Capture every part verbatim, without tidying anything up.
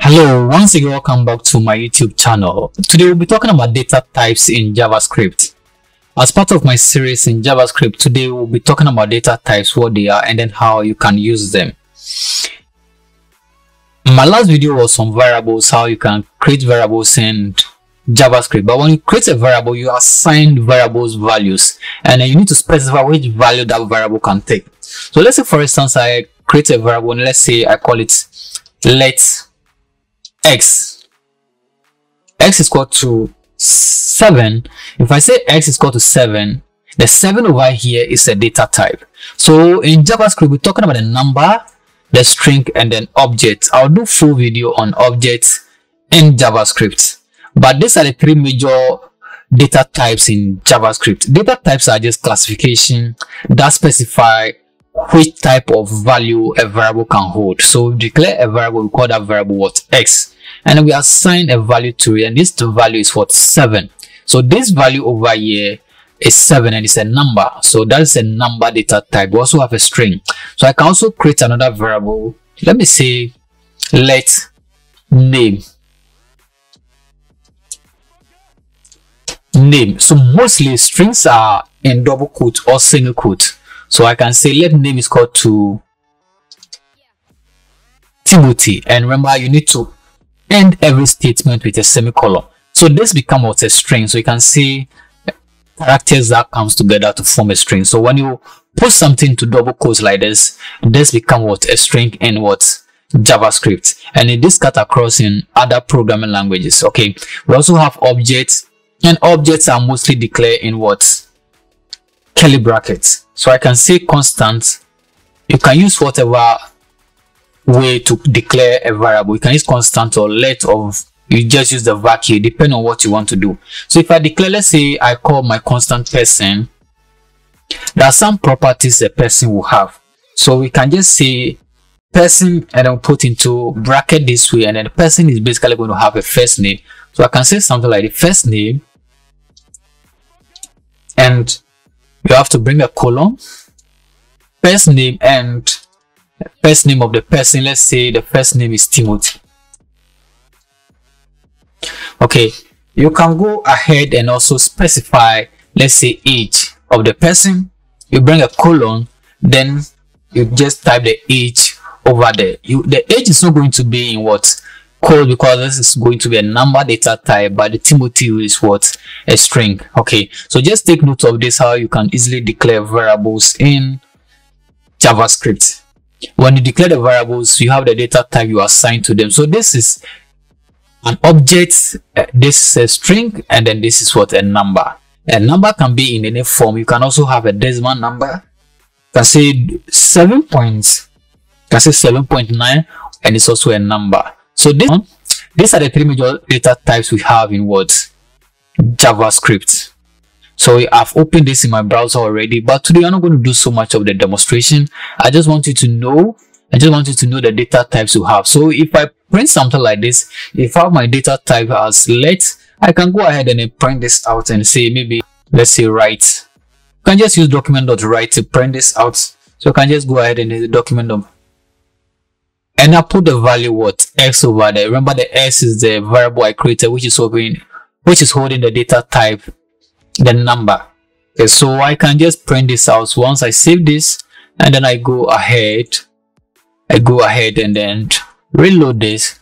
Hello, once again, welcome back to my YouTube channel. Today we'll be talking about data types in JavaScript. As part of my series in JavaScript, today we'll be talking about data types, what they are, and then how you can use them. My last video was on variables, how you can create variables in JavaScript. But when you create a variable, you assign variables values, and then you need to specify which value that variable can take. So let's say, for instance, I create a variable, and let's say I call it let x. X is equal to seven. If I say x is equal to seven, the seven over here is a data type. So in JavaScript, we're talking about a number, the string, and then object. I'll do full video on objects in JavaScript. But these are the three major data types in JavaScript. Data types are just classification that specify which type of value a variable can hold. So we declare a variable, we call that variable what? X. And we assign a value to it, and this value is what? seven. So this value over here is seven, and it's a number. So that is a number data type. We also have a string. So I can also create another variable. Let me say let name. Name. So mostly strings are in double quote or single quote. So I can say let name is equal to Timothy. And remember, you need to end every statement with a semicolon. So this becomes what? A string. So you can see characters that comes together to form a string. So when you put something to double quotes like this, this becomes what? A string in what? JavaScript. And it is cut across in other programming languages. Okay. We also have objects, and objects are mostly declared in what? Curly brackets. So I can say constant. You can use whatever way to declare a variable. You can use constant or let, or you just use the var key, depending on what you want to do. So if I declare, let's say I call my constant person, there are some properties a person will have. So we can just say person, and then put into bracket this way, and then the person is basically going to have a first name. So I can say something like the first name, and you have to bring a colon, first name, and first name of the person. Let's say the first name is Timothy. Okay, you can go ahead and also specify, let's say, age of the person. You bring a colon, then you just type the age over there. You, the age is not going to be in what? Code, because this is going to be a number data type, but the Timothy is what? A string. Okay, so just take note of this, how you can easily declare variables in JavaScript. When you declare the variables, you have the data type you assign to them. So this is an object, uh, this is a string, and then this is what? A number. A number can be in any form. You can also have a decimal number. You can say seven points, you can say seven point nine, and it's also a number. So this one, these are the three major data types we have in what? JavaScript. So I've opened this in my browser already, but today I'm not going to do so much of the demonstration. I just want you to know, I just want you to know the data types you have. So if I print something like this, if I have my data type as let, I can go ahead and print this out and say maybe, let's say write. You can just use document.write to print this out. So you can just go ahead and do the document. And I put the value what? X over there. Remember, the X is the variable I created, which is holding, which is holding the data type, the number. Okay, so I can just print this out. Once I save this, and then I go ahead, I go ahead and then reload this.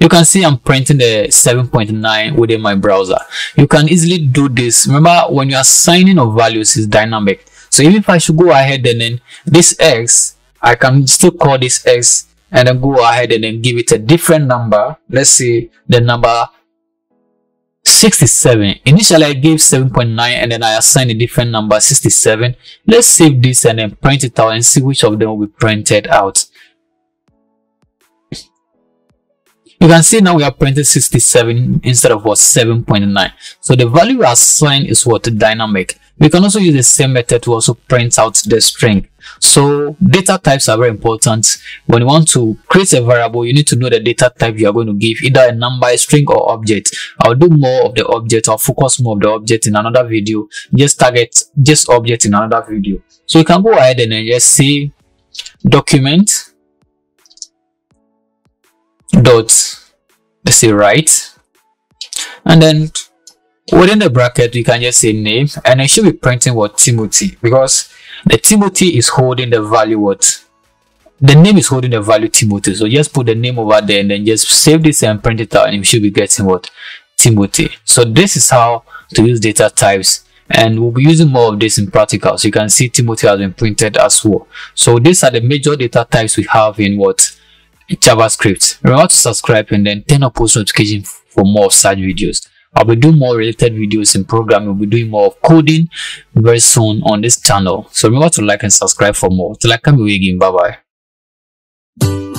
You can see I'm printing the seven point nine within my browser. You can easily do this. Remember, when you are assigning of values, it's dynamic. So even if I should go ahead and then this X, I can still call this X, and then go ahead and then give it a different number. Let's say the number sixty-seven. Initially I gave seven point nine, and then I assigned a different number, sixty-seven. Let's save this and then print it out and see which of them will be printed out. You can see now we have printed sixty-seven instead of what? seven point nine. So the value we assign is what? Dynamic. We can also use the same method to also print out the string. So data types are very important. When you want to create a variable, you need to know the data type you are going to give, either a number, a string, or object. I'll do more of the object, I'll focus more of the object in another video. Just target just object in another video. So you can go ahead and then just say document dot let's say right, and then within the bracket you can just say name, and it should be printing what Timothy, because the Timothy is holding the value what the name is holding the value Timothy. So just put the name over there and then just save this and print it out, and you should be getting what Timothy. So this is how to use data types, and we'll be using more of this in practical. So you can see Timothy has been printed as well. So these are the major data types we have in what JavaScript. Remember to subscribe and then turn on post notification for more of such videos. I'll be doing more related videos in programming. We'll be doing more of coding very soon on this channel. So remember to like and subscribe for more. Till I come away again. Bye bye.